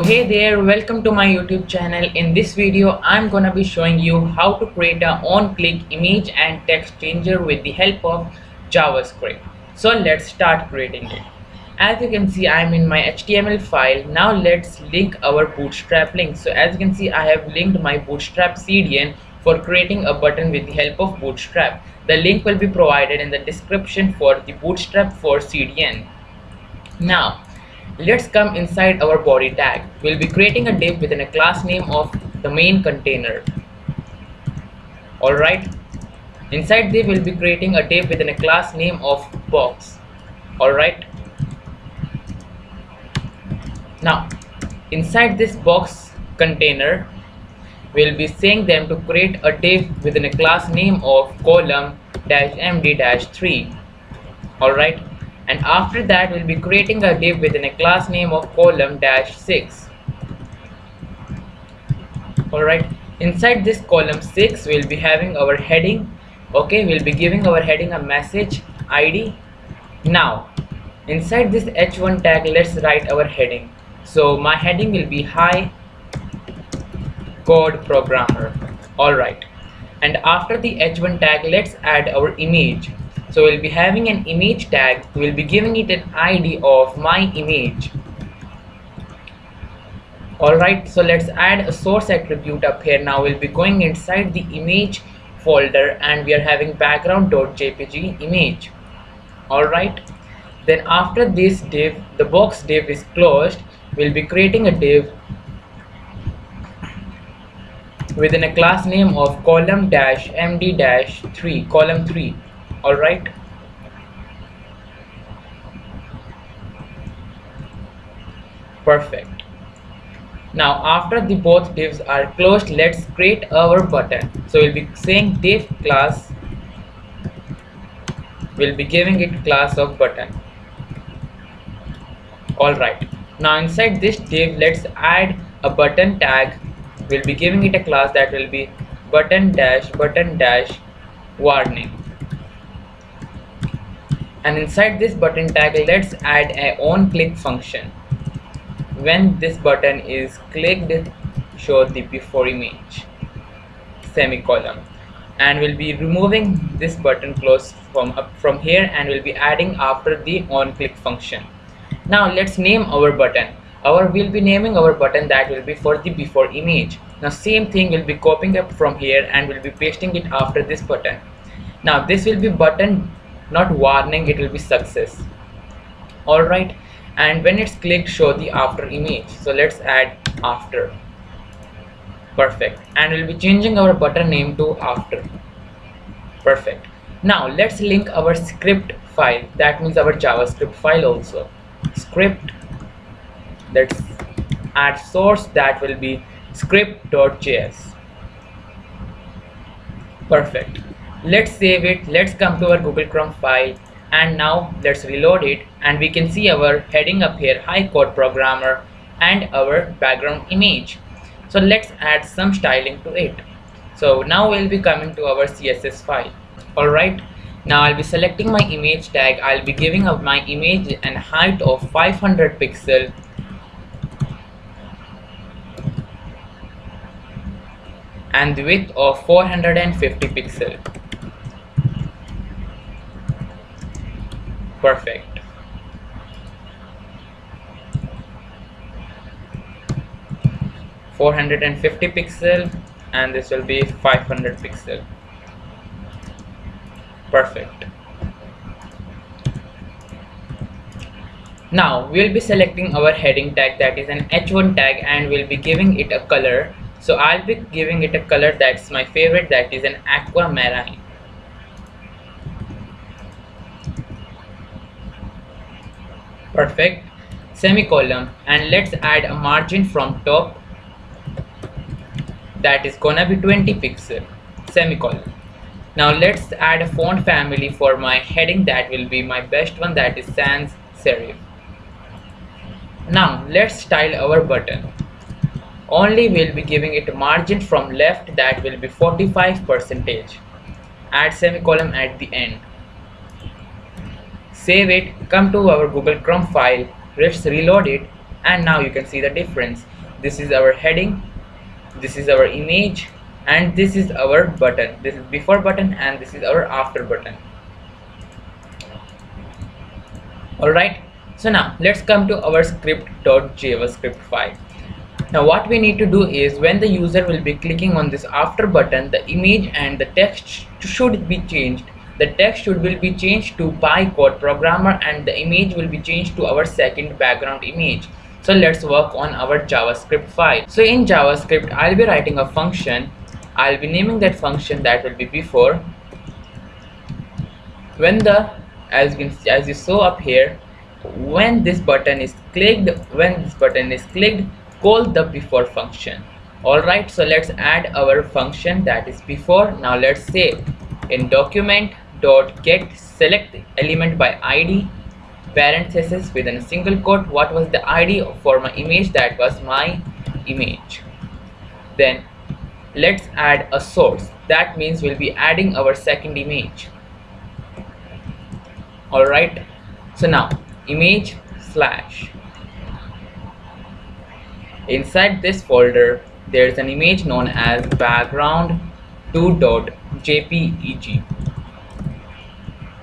So hey there, welcome to my YouTube channel. In this video I'm gonna be showing you how to create a on-click image and text changer with the help of JavaScript. So let's start creating it. As you can see, I'm in my HTML file. Now let's link our Bootstrap link. So as you can see, I have linked my Bootstrap CDN for creating a button with the help of Bootstrap. The link will be provided in the description for the Bootstrap for CDN. Now let's come inside our body tag. We'll be creating a div within a class name of the main container. Alright, inside div we'll be creating a div within a class name of box. Alright, now inside this box container we'll be saying them to create a div within a class name of column-md-3. Alright, and after that we'll be creating a div within a class name of column-6. Alright, inside this column 6 we'll be having our heading. Okay, we'll be giving our heading a message ID. Now inside this h1 tag let's write our heading. So my heading will be hi Code Programmer. Alright, and after the h1 tag let's add our image. So we'll be having an image tag, we'll be giving it an ID of my image. Alright, so let's add a source attribute up here. Now we'll be going inside the image folder and we are having background.jpg image. Alright, then after this div, the box div is closed, we'll be creating a div within a class name of column-md-3, column 3. Alright, perfect. Now after the both divs are closed, let's create our button. So we'll be saying div class, we'll be giving it class of button. Alright, now inside this div let's add a button tag. We'll be giving it a class that will be button-warning. And inside this button tag let's add a on-click function. When this button is clicked, show the before image semicolon, and we'll be removing this button close from here, and we'll be adding after the on-click function. Now let's name our button. We'll be naming our button that will be for the before image. Now same thing, we'll be copying up from here and we'll be pasting it after this button. Now this will be button not warning, it will be success. Alright, and when it's clicked, show the after image. So let's add after. Perfect, and we'll be changing our button name to after. Perfect. Now let's link our script file, that means our JavaScript file also. Script, let's add source, that will be script.js. Perfect. Let's save it. Let's come to our Google Chrome file, and now let's reload it, and we can see our heading up here, Hi Code Programmer, and our background image. So let's add some styling to it. So now we'll be coming to our CSS file. Alright, now I'll be selecting my image tag. I'll be giving up my image an height of 500 pixels. And the width of 450 pixels. Perfect. (450 pixel) and this will be 500 pixel. Perfect. Now we'll be selecting our heading tag, that is an h1 tag, and we'll be giving it a color. So I'll be giving it a color that's my favorite, that is an aquamarine. Perfect. Semicolon, and let's add a margin from top, that is gonna be 20 pixel. Semicolon. Now let's add a font family for my heading, that will be my best one, that is sans serif. Now let's style our button. Only we'll be giving it a margin from left, that will be 45%. Add semicolon at the end. Save it. Come to our Google Chrome file. Let's reload it, and now you can see the difference. This is our heading, this is our image, and this is our button. This is before button and this is our after button. Alright, so now let's come to our script.javascript file. Now what we need to do is, when the user will be clicking on this after button, the image and the text should be changed. The text will be changed to by Code Programmer, and the image will be changed to our second background image. So let's work on our JavaScript file. So in JavaScript, I'll be writing a function. I'll be naming that function that will be before. When the, as you saw up here, when this button is clicked, call the before function. Alright, so let's add our function that is before. Now let's say in document.get select element by id, parenthesis within a single quote, what was the id for my image? That was my image. Then let's add a source. That means we'll be adding our second image. Alright, so now image slash. Inside this folder there is an image known as background2.jpeg.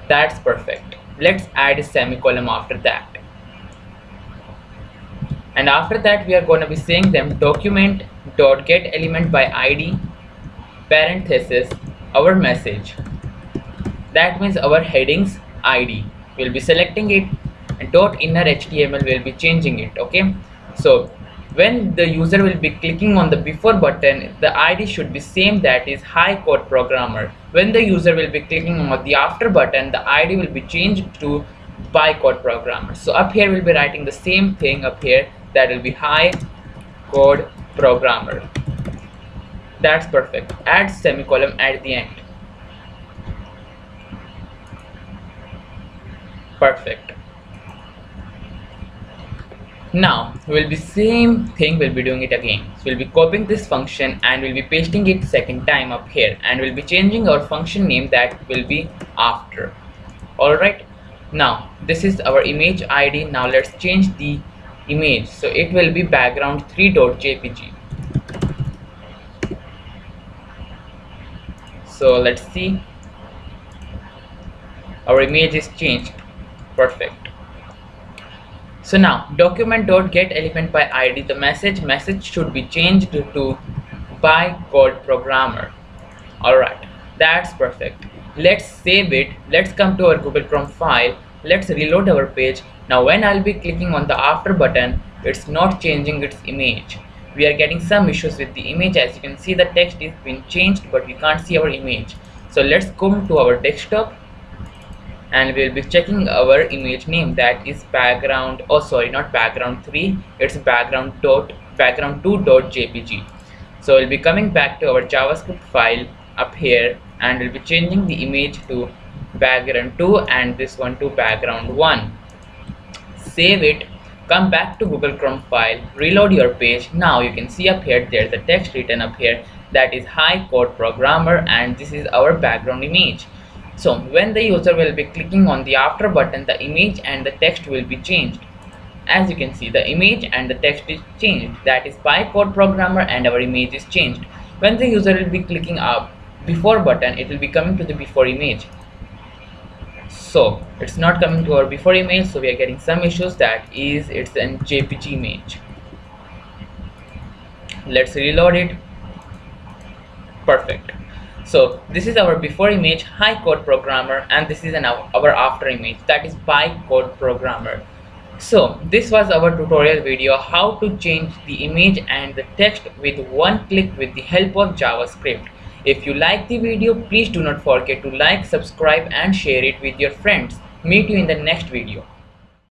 That's perfect. Let's add a semicolon after that, and after that we are going to be saying them document.get element by id, parenthesis our message. That means our headings id. We'll be selecting it, and dot inner HTML will be changing it. Okay, so when the user will be clicking on the before button, the ID should be same, that is hi Code Programmer. When the user will be clicking on the after button, the ID will be changed to by Code Programmer. So up here we'll be writing the same thing up here, that will be hi Code Programmer. That's perfect. Add semicolon at the end. Perfect. Now we'll be same thing, we'll be doing it again. So we'll be copying this function and we'll be pasting it second time up here, and we'll be changing our function name, that will be after. Alright, now this is our image id. Now let's change the image, so it will be background3.jpg. So let's see, our image is changed. Perfect. So now document.get element by id, the message should be changed to by Code Programmer. Alright, that's perfect. Let's save it. Let's come to our Google Chrome file. Let's reload our page. Now when I'll be clicking on the after button, it's not changing its image. We are getting some issues with the image. As you can see, the text is been changed, but we can't see our image. So let's come to our desktop, and we'll be checking our image name, that is background, oh sorry, not background3, it's background2.jpg. so we'll be coming back to our JavaScript file up here, and we'll be changing the image to background2 and this one to background1. Save it. Come back to Google Chrome file, reload your page. Now you can see up here there's a text written up here, that is hi Code Programmer, and this is our background image. So when the user will be clicking on the after button, the image and the text will be changed. As you can see, the image and the text is changed, that is by Code Programmer, and our image is changed. When the user will be clicking up before button, it will be coming to the before image. So it's not coming to our before image, so we are getting some issues, that is it's an JPG image. Let's reload it. Perfect. So this is our before image, hi Code Programmer, and this is our after image, that is by Code Programmer. So this was our tutorial video, how to change the image and the text with one click with the help of JavaScript. If you like the video, please do not forget to like, subscribe, and share it with your friends. Meet you in the next video.